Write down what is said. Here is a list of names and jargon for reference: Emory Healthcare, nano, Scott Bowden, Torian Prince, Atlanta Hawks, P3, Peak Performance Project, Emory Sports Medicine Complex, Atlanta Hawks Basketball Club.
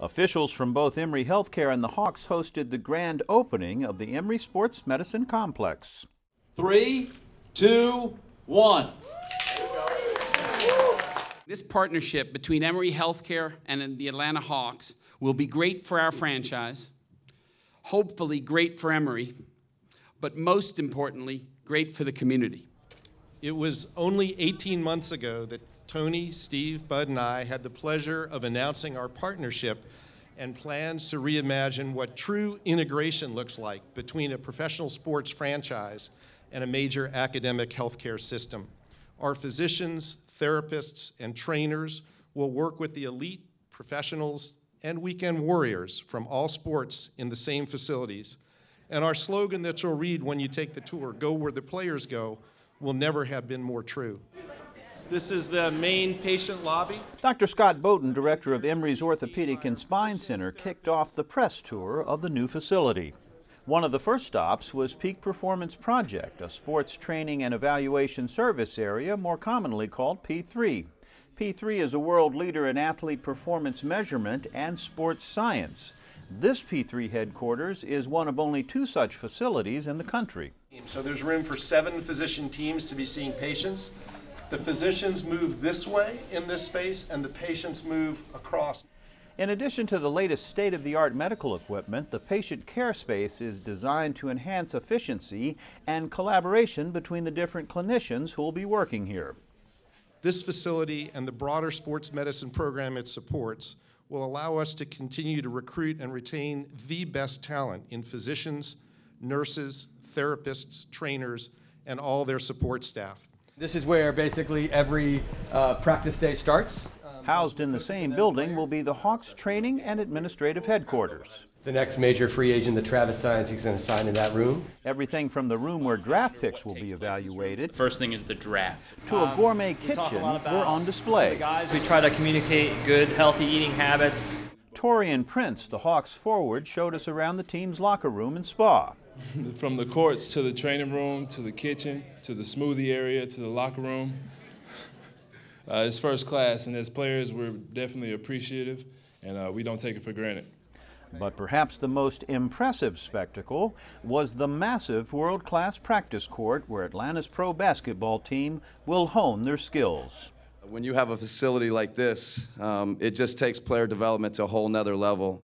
Officials from both Emory Healthcare and the Hawks hosted the grand opening of the Emory Sports Medicine Complex. 3, 2, 1. This partnership between Emory Healthcare and the Atlanta Hawks will be great for our franchise, hopefully great for Emory, but most importantly, great for the community. It was only 18 months ago that Tony, Steve, Bud, and I had the pleasure of announcing our partnership and plans to reimagine what true integration looks like between a professional sports franchise and a major academic healthcare system. Our physicians, therapists, and trainers will work with the elite professionals and weekend warriors from all sports in the same facilities. And our slogan that you'll read when you take the tour, "Go where the players go," will never have been more true. This is the main patient lobby. Dr. Scott Bowden, director of Emory's Orthopedic and Spine Center, kicked off the press tour of the new facility. One of the first stops was Peak Performance Project, a sports training and evaluation service area more commonly called P3. P3 is a world leader in athlete performance measurement and sports science. This P3 headquarters is one of only 2 such facilities in the country. So there's room for 7 physician teams to be seeing patients. The physicians move this way in this space and the patients move across. In addition to the latest state-of-the-art medical equipment, the patient care space is designed to enhance efficiency and collaboration between the different clinicians who will be working here. This facility and the broader sports medicine program it supports will allow us to continue to recruit and retain the best talent in physicians, nurses, therapists, trainers, and all their support staff. This is where basically every practice day starts. Housed in the same building will be the Hawks Training and Administrative Headquarters. The next major free agent that Travis signs, he's going to sign in that room. Everything from the room where draft picks will be evaluated. The first thing is the draft. To a gourmet kitchen where on display. Guys, we try to communicate good, healthy eating habits. Torian Prince, the Hawks forward, showed us around the team's locker room and spa. From the courts to the training room, to the kitchen, to the smoothie area, to the locker room. It's first class, and as players, we're definitely appreciative, and we don't take it for granted. But perhaps the most impressive spectacle was the massive world-class practice court where Atlanta's pro basketball team will hone their skills. When you have a facility like this, it just takes player development to a whole nother level.